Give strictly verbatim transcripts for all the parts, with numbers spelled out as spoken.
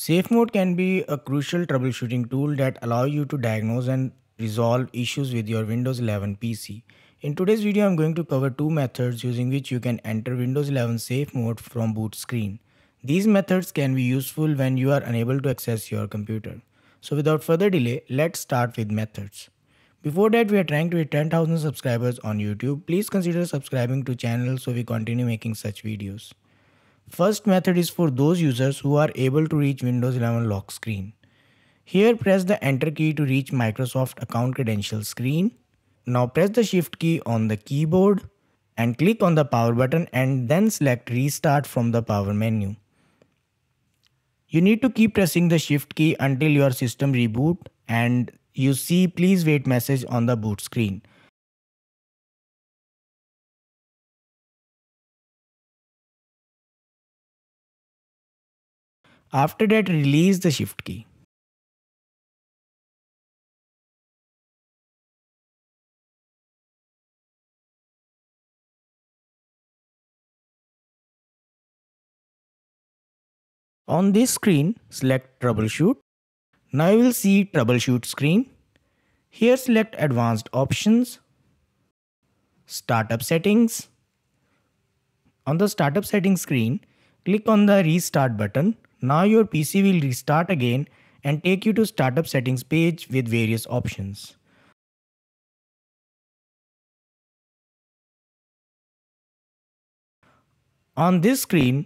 Safe Mode can be a crucial troubleshooting tool that allows you to diagnose and resolve issues with your Windows eleven P C. In today's video, I'm going to cover two methods using which you can enter Windows eleven Safe Mode from boot screen. These methods can be useful when you are unable to access your computer. So without further delay, let's start with methods. Before that, we are trying to hit ten thousand subscribers on YouTube. Please consider subscribing to channel so we continue making such videos. First method is for those users who are able to reach Windows eleven lock screen. Here press the enter key to reach Microsoft account credentials screen. Now press the shift key on the keyboard and click on the power button and then select restart from the power menu. You need to keep pressing the shift key until your system reboot and you see please wait message on the boot screen. After that, release the shift key. On this screen, select troubleshoot. Now you will see troubleshoot screen. Here select advanced options, startup settings. On the startup settings screen, click on the restart button. Now your P C will restart again and take you to startup settings page with various options. On this screen,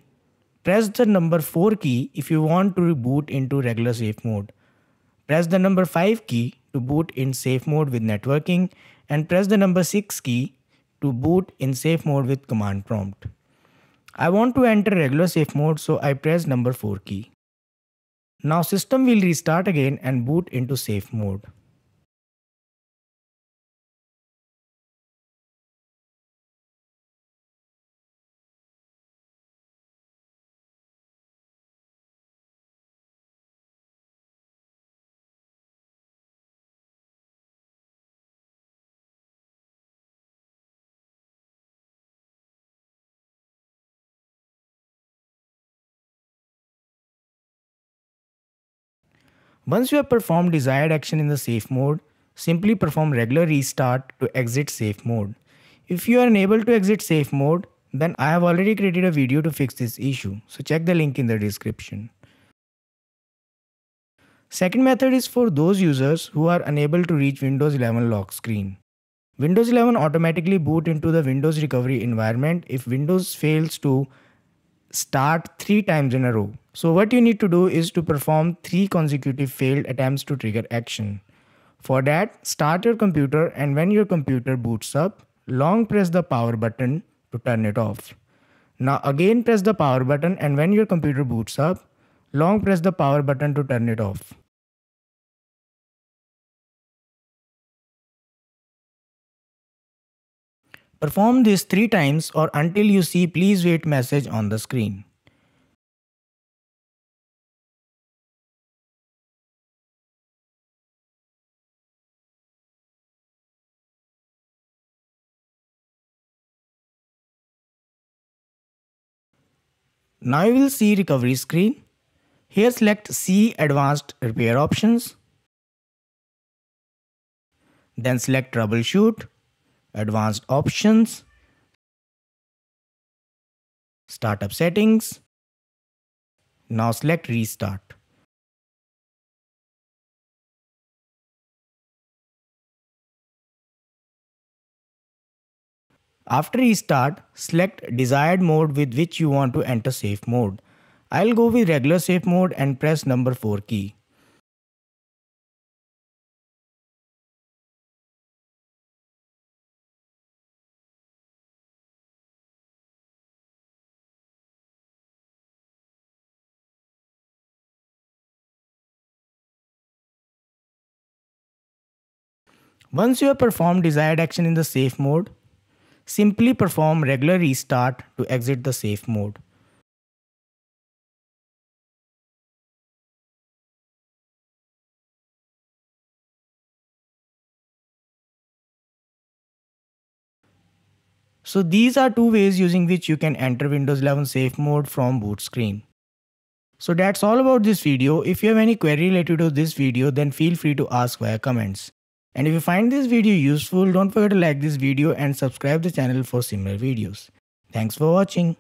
press the number four key if you want to reboot into regular safe mode. Press the number five key to boot in safe mode with networking and press the number six key to boot in safe mode with command prompt. I want to enter regular safe mode, so I press number four key. Now system will restart again and boot into safe mode. Once you have performed desired action in the safe mode, simply perform regular restart to exit safe mode. If you are unable to exit safe mode, then I have already created a video to fix this issue, so check the link in the description. Second method is for those users who are unable to reach Windows eleven lock screen. Windows eleven automatically boots into the Windows recovery environment if Windows fails to start three times in a row. So what you need to do is to perform three consecutive failed attempts to trigger action. For that, start your computer and when your computer boots up, long press the power button to turn it off. Now again press the power button and when your computer boots up, long press the power button to turn it off. Perform this three times or until you see please wait message on the screen. Now you will see recovery screen. Here select see advanced repair options. Then select troubleshoot, advanced options, startup settings. Now select restart. After restart, select desired mode with which you want to enter safe mode. I'll go with regular safe mode and press number four key. Once you have performed desired action in the safe mode, simply perform regular restart to exit the safe mode. So these are two ways using which you can enter Windows eleven safe mode from boot screen. So that's all about this video. If you have any query related to this video, then feel free to ask via comments. And if you find this video useful, don't forget to like this video and subscribe the channel for similar videos. Thanks for watching.